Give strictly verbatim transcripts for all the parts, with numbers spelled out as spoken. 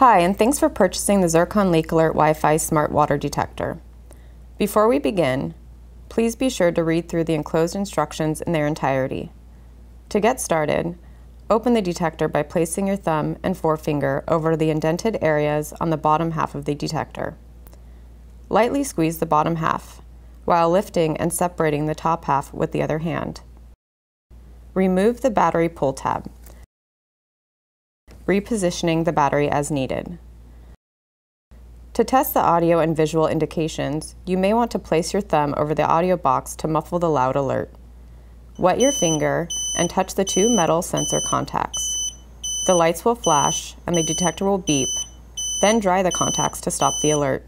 Hi, and thanks for purchasing the Zircon Leak Alert Wi-Fi Smart Water Detector. Before we begin, please be sure to read through the enclosed instructions in their entirety. To get started, open the detector by placing your thumb and forefinger over the indented areas on the bottom half of the detector. Lightly squeeze the bottom half, while lifting and separating the top half with the other hand. Remove the battery pull tab, repositioning the battery as needed. To test the audio and visual indications, you may want to place your thumb over the audio box to muffle the loud alert. Wet your finger and touch the two metal sensor contacts. The lights will flash and the detector will beep, then dry the contacts to stop the alert.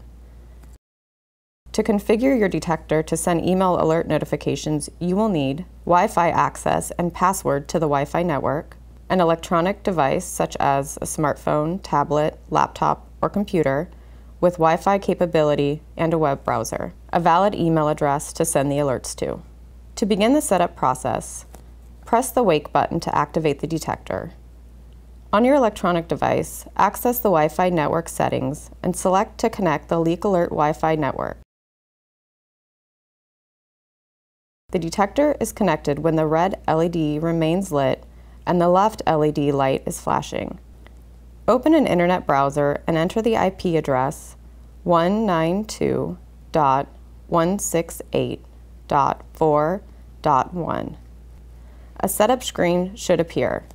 To configure your detector to send email alert notifications, you will need Wi-Fi access and password to the Wi-Fi network, an electronic device such as a smartphone, tablet, laptop, or computer with Wi-Fi capability and a web browser, a valid email address to send the alerts to. To begin the setup process, press the wake button to activate the detector. On your electronic device, access the Wi-Fi network settings and select to connect the Leak Alert Wi-Fi network. The detector is connected when the red L E D remains lit and the left L E D light is flashing. Open an internet browser and enter the I P address one ninety-two dot one sixty-eight dot four dot one. A setup screen should appear.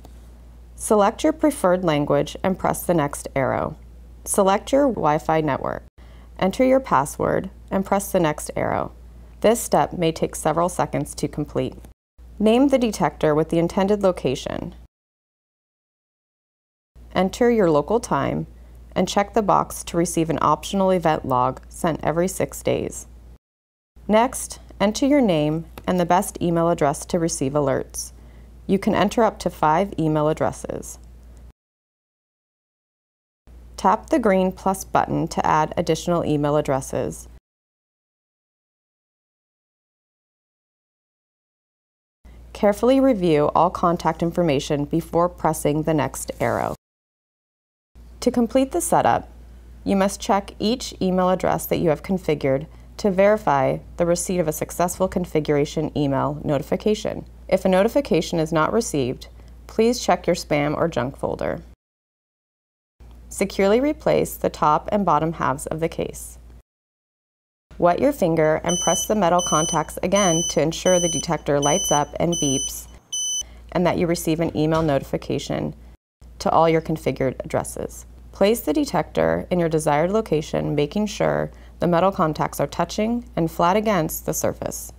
Select your preferred language and press the next arrow. Select your Wi-Fi network. Enter your password and press the next arrow. This step may take several seconds to complete. Name the detector with the intended location. Enter your local time and check the box to receive an optional event log sent every six days. Next, enter your name and the best email address to receive alerts. You can enter up to five email addresses. Tap the green plus button to add additional email addresses. Carefully review all contact information before pressing the next arrow. To complete the setup, you must check each email address that you have configured to verify the receipt of a successful configuration email notification. If a notification is not received, please check your spam or junk folder. Securely replace the top and bottom halves of the case. Wet your finger and press the metal contacts again to ensure the detector lights up and beeps and that you receive an email notification to all your configured addresses. Place the detector in your desired location, making sure the metal contacts are touching and flat against the surface.